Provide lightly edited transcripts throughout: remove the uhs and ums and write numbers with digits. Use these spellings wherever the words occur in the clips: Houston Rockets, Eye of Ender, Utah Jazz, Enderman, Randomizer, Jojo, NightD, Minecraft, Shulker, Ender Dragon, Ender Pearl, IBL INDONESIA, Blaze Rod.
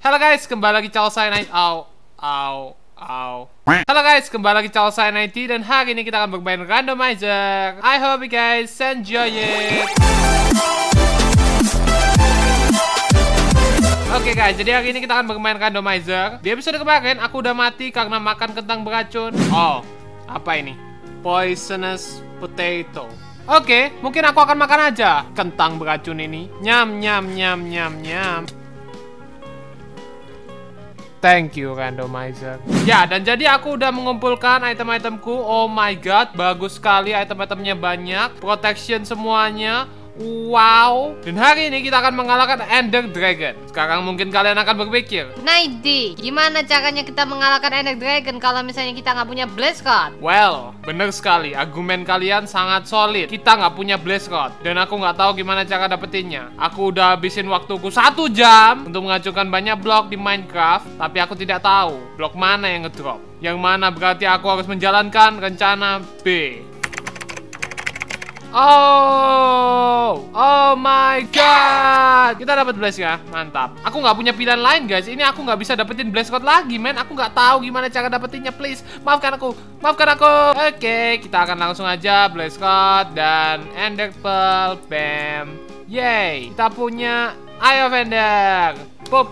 Halo guys, kembali lagi channel saya NightD. Halo guys, kembali lagi channel saya NightD dan hari ini kita akan bermain Randomizer. I hope you guys enjoy it. Oke guys, jadi hari ini kita akan bermain Randomizer. Di episode kemarin aku udah mati karena makan kentang beracun. Oh, apa ini? Poisonous potato. Oke, mungkin aku akan makan aja kentang beracun ini. Nyam nyam nyam nyam nyam. Thank you, Randomizer. Ya, dan jadi aku udah mengumpulkan item-itemku. Oh my god, bagus sekali item-itemnya, banyak. Protection semuanya. Wow. Dan hari ini kita akan mengalahkan Ender Dragon. Sekarang mungkin kalian akan berpikir, NightD, gimana caranya kita mengalahkan Ender Dragon kalau misalnya kita nggak punya Blaze Rod? Well, bener sekali. Argumen kalian sangat solid. Kita nggak punya Blaze Rod. Dan aku nggak tahu gimana cara dapetinnya. Aku udah habisin waktuku 1 jam untuk menghancurkan banyak blok di Minecraft. Tapi aku tidak tahu blok mana yang ngedrop. Yang mana berarti aku harus menjalankan rencana B. Oh my god, kita dapat Blaze ya, mantap. Aku nggak punya pilihan lain guys, ini aku nggak bisa dapetin Blaze Rod lagi men. Aku nggak tahu gimana cara dapetinnya, please maafkan aku. Oke, kita akan langsung aja Blaze Rod dan Ender Pearl, bam, yay. Kita punya Eye of Ender, pop.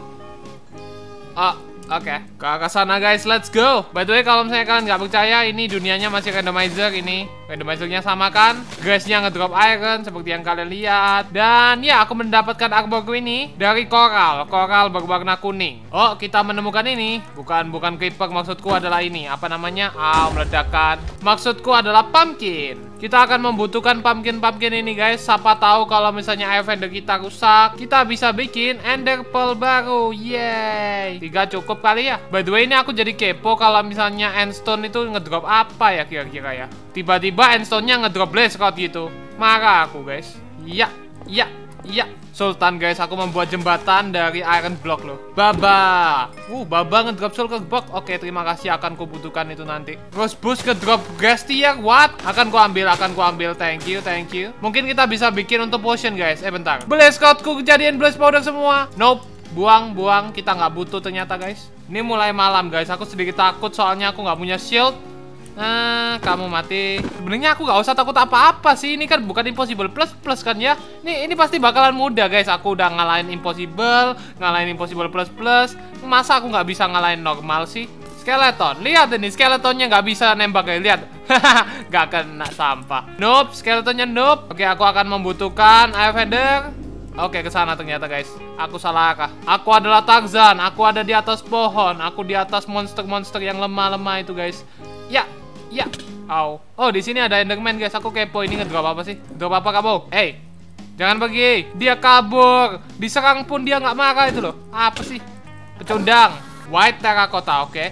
Oke, ke arah sana guys, let's go. By the way, kalau misalnya kalian nggak percaya, ini dunianya masih randomizer ini. Randomizernya sama kan, grace-nya ngedrop iron seperti yang kalian lihat. Dan ya, aku mendapatkan arborku ini dari koral berwarna kuning. Oh, kita menemukan ini. Bukan creeper, maksudku adalah ini. Apa namanya? Meledakan. Maksudku adalah pumpkin. Kita akan membutuhkan pumpkin ini guys. Siapa tahu kalau misalnya Eye of Ender kita rusak, kita bisa bikin Ender Pearl baru. Yeay. 3 cukup kali ya. By the way, ini aku jadi kepo kalau misalnya endstone itu ngedrop apa ya kira-kira ya. Tiba-tiba endstone-nya ngedrop Blaze Rod gitu. Marah aku guys. Iya. Sultan guys, aku membuat jembatan dari iron block loh. Baba. Baba ngedrop shulker block. Oke, terima kasih, akan kubutuhkan itu nanti. Terus bus ngedrop gas tiang. What? Akan ku ambil. Thank you. Mungkin kita bisa bikin untuk potion guys. Bentar. Blaze Rodku kejadian blaze powder semua. Nope. Buang, kita nggak butuh ternyata guys. Ini mulai malam guys, aku sedikit takut soalnya aku nggak punya shield. Kamu mati. Sebenarnya aku nggak usah takut apa-apa sih. Ini kan bukan impossible plus kan ya. Ini pasti bakalan mudah guys. Aku udah ngalahin impossible plus. Masa aku nggak bisa ngalahin normal sih? Skeleton, lihat ini skeletonnya nggak bisa nembak guys, lihat. Nggak kena sampah. Nope, skeletonnya nope. Oke, aku akan membutuhkan Eye of Ender. Oke, ke sana ternyata guys. Aku salah kah? Aku adalah Tarzan. Aku ada di atas pohon. Aku di atas monster-monster yang lemah-lemah itu guys. Ya. Oh, di sini ada Enderman guys. Aku kepo ini ngedrop apa sih? Drop apa kamu? Hey, jangan pergi. Dia kabur. Diserang pun dia nggak marah itu loh. Apa sih? Pecundang. White terracotta, oke.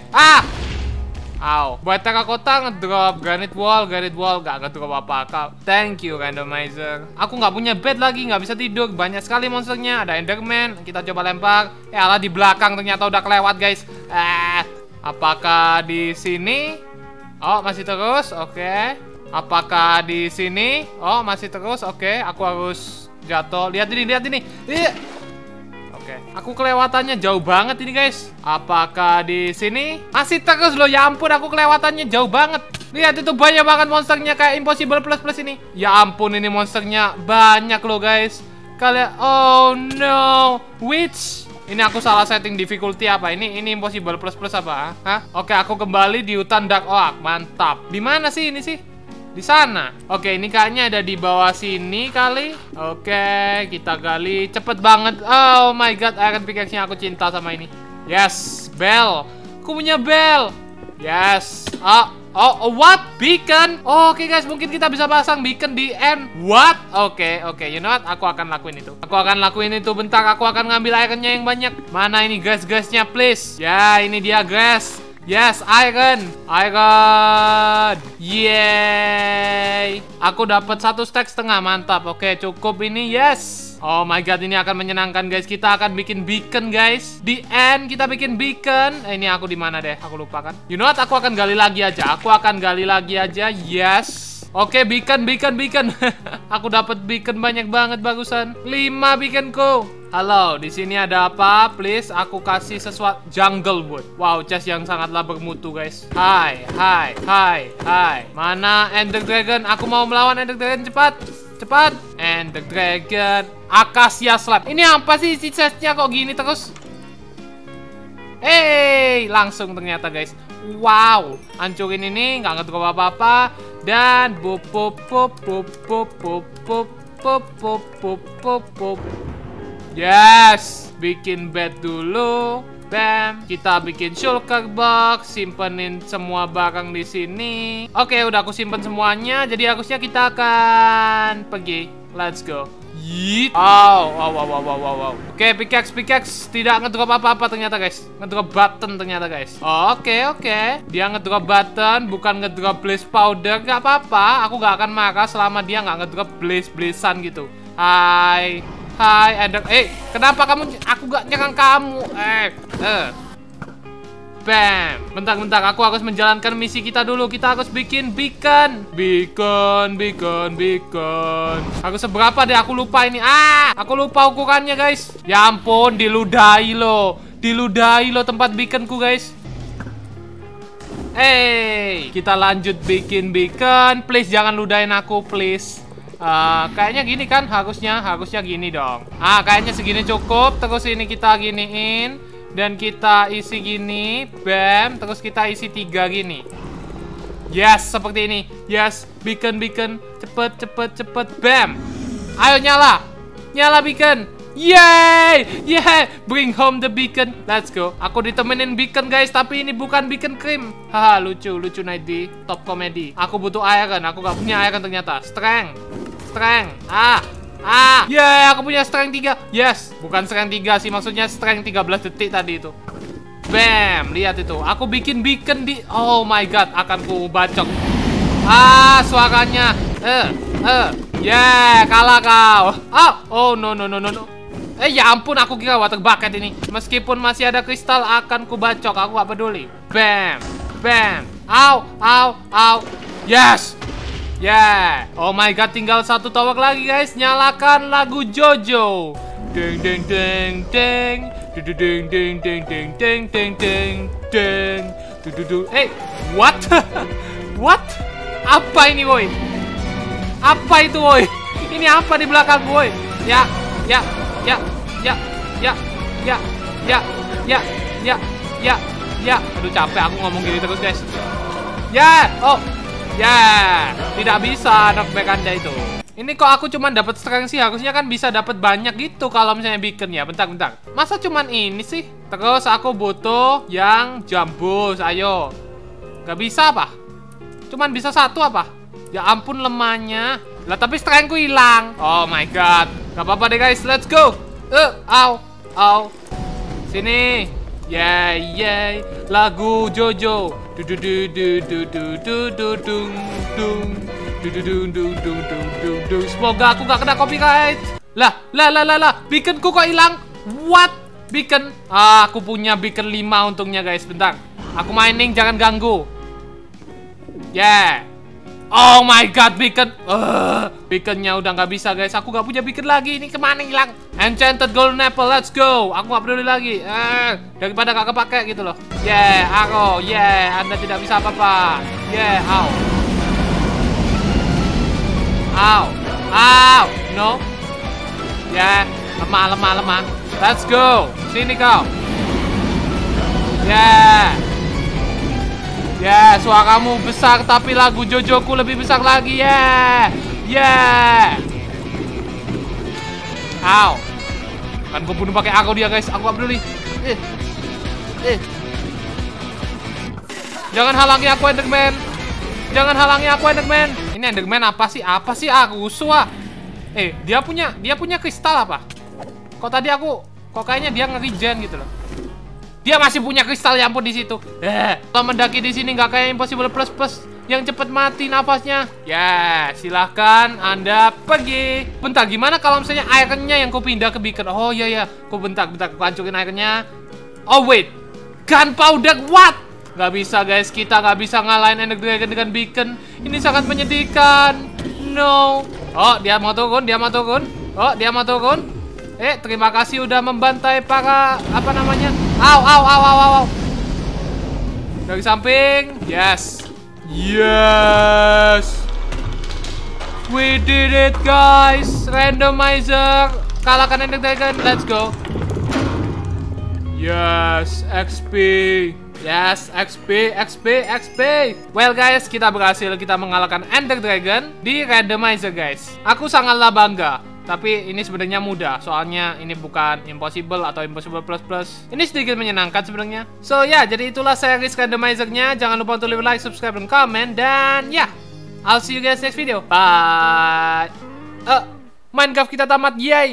Buat terracotta ngedrop granite wall gak ngedrop apa-apa. Thank you randomizer. Aku nggak punya bed lagi, nggak bisa tidur. Banyak sekali monsternya, ada enderman. Kita coba lempar. Alah, di belakang ternyata udah kelewat guys. Apakah di sini? Oh, masih terus, oke. Apakah di sini? Oh, masih terus, oke. Aku harus jatuh. Lihat ini. Oke. Aku kelewatannya jauh banget ini guys. Apakah di sini? Masih terus loh, ya ampun, aku kelewatannya jauh banget. Lihat itu, banyak banget monsternya kayak impossible plus ini. Ya ampun, ini monsternya banyak loh guys. Kalian, oh no, witch. Ini aku salah setting difficulty apa? Ini impossible plus apa? Hah? Oke, aku kembali di hutan dark oak. Mantap. Di mana sih ini sih? Di sana. Oke, ini kayaknya ada di bawah sini kali. Oke, kita gali cepet banget. Oh my god, iron pickaxe-nya, aku cinta sama ini. Yes, bell. Aku punya bell. Yes. What? Beacon. Oke guys, mungkin kita bisa pasang beacon di end. What? Oke. You know what? Aku akan lakuin itu. Bentar, aku akan ngambil ironnya yang banyak. Mana ini gas-gasnya, please? Ya, ini dia gas. Yes, iron, yay! Aku dapat 1,5 stack, mantap. Oke, cukup ini, yes. Oh my god, ini akan menyenangkan guys. Kita akan bikin beacon guys. Di end kita bikin beacon. Ini aku di mana deh? Aku lupa kan. You know what? Aku akan gali lagi aja. Yes. Oke, beacon. Aku dapat beacon banyak banget bagusan. 5 beaconku. Halo, di sini ada apa? Please, aku kasih sesuatu. Jungle wood. Wow, chest yang sangatlah bermutu, guys. Hai. Mana Ender Dragon? Aku mau melawan Ender Dragon, cepat. Ender Dragon. Akasia slab. Ini apa sih isi chestnya kok gini terus? Hey, langsung ternyata, guys. Wow, hancurin ini, nggak ngedrop apa-apa. Dan yes, bikin bed dulu. Bam, kita bikin shulker box, simpenin semua barang di sini. Oke, udah aku simpen semuanya. Jadi harusnya kita akan pergi. Let's go. Wow. Oke, pickaxe tidak ngedrop apa-apa ternyata, guys. Ngedrop button ternyata, guys. Oke. Dia ngedrop button, bukan ngedrop blaze powder. Gak apa-apa, aku gak akan marah selama dia gak ngedrop blaze-blazean gitu. Hai Ender. Kenapa kamu? Aku gak nyerang kamu. Bam. Bentar, aku harus menjalankan misi kita dulu. Kita harus bikin beacon. Harus seberapa deh, aku lupa ini. Aku lupa ukurannya, guys. Ya ampun, diludahi lo tempat beaconku, guys. Kita lanjut bikin beacon. Please jangan ludahin aku, please. Kayaknya gini kan, harusnya gini dong. Kayaknya segini cukup. Terus ini kita giniin. Dan kita isi gini, bam. Terus kita isi 3 gini. Yes, seperti ini. Yes, beacon. Cepet, bam. Ayo nyala beacon. Yay, bring home the beacon. Let's go. Aku ditemenin beacon, guys. Tapi ini bukan beacon cream. Haha, lucu NightD. Top komedi. Aku butuh iron. Aku gak punya iron ternyata. Strength. Yeah, aku punya strength 3. Yes, bukan strength 3 sih, maksudnya strength 13 detik tadi itu. Bam, lihat itu. Aku bikin beacon di. Oh my god, akan ku bacok. Suaranya. Yeah, kalah kau. Oh no. Ya ampun, aku kira water bucket ini. Meskipun masih ada kristal, akan ku bacok. Aku gak peduli. Bam. Ow. Yes. Oh my god, tinggal 1 tower lagi, guys. Nyalakan lagu Jojo. Ding ding ding. What? What? Apa ini, boy? Apa itu, boy? Ini apa di belakang, boy? Ya. Aduh, capek aku ngomong gini terus, guys. Tidak bisa knockback Anda itu. Ini kok aku cuman dapat strength sih, harusnya kan bisa dapat banyak gitu kalau misalnya beacon ya. Bentar. Masa cuman ini sih? Terus aku butuh yang jambus, ayo. Gak bisa apa? Cuman bisa 1 apa? Ya ampun lemahnya. Lah tapi strengthku hilang. Oh my god. Gak apa-apa deh, guys, let's go. Ow. Sini. Yeay, lagu Jojo. Semoga aku gak kena copyright. Lah, beaconku kok hilang? What? Beacon? Aku punya beacon 5 untungnya, guys. Bentar, aku mining, jangan ganggu. Oh my god, beacon. Beaconnya udah gak bisa, guys. Aku gak punya beacon lagi, ini kemana hilang? Enchanted golden apple, let's go. Aku gak peduli lagi, daripada gak kepake gitu loh. Arrow, Anda tidak bisa apa-apa. Ow, no. Lemah. Let's go, sini kau. Suaramu besar tapi lagu Jojoku lebih besar lagi. Ow. Kan gue bunuh pakai arrow dia, guys. Aku gak peduli. Jangan halangi aku, Enderman. Ini Enderman apa sih? Aku usua. Dia punya kristal apa? Kok kayaknya dia nge-regen gitu loh. Dia masih punya kristal, ya ampun, di situ. Kalau mendaki di sini nggak kayak Impossible Plus yang cepet mati nafasnya. Silahkan Anda pergi. Bentar, gimana kalau misalnya ironnya yang ku pindah ke beacon? Oh iya. Ku bentar ku hancurin ironnya. Oh wait, gunpowder, what? Gak bisa, guys, kita gak bisa ngalahin Ender Dragon dengan beacon. Ini sangat menyedihkan. No. Dia mau turun. Terima kasih udah membantai para apa namanya? Au. Dari samping. Yes. We did it, guys. Randomizer kalahkan Ender Dragon. Let's go. Yes, XP. Well, guys, kita berhasil kita mengalahkan Ender Dragon di Randomizer, guys. Aku sangatlah bangga. Tapi ini sebenarnya mudah, soalnya ini bukan impossible atau impossible plus-plus. Ini sedikit menyenangkan sebenarnya. So, ya, jadi itulah series randomizer-nya. Jangan lupa untuk like, subscribe, dan komen. Dan, ya, I'll see you guys next video. Bye. Minecraft kita tamat, yay!